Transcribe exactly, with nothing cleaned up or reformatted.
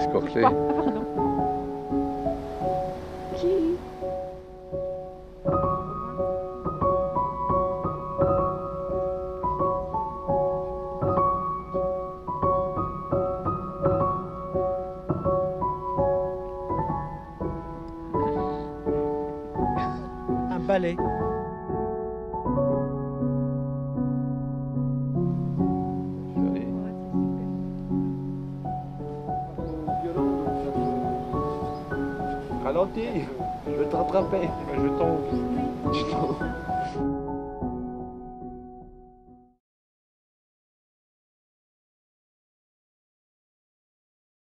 escorté. Ah, pardon. Qui ? Un balai. Ralenti, je vais te rattraper, je tombe.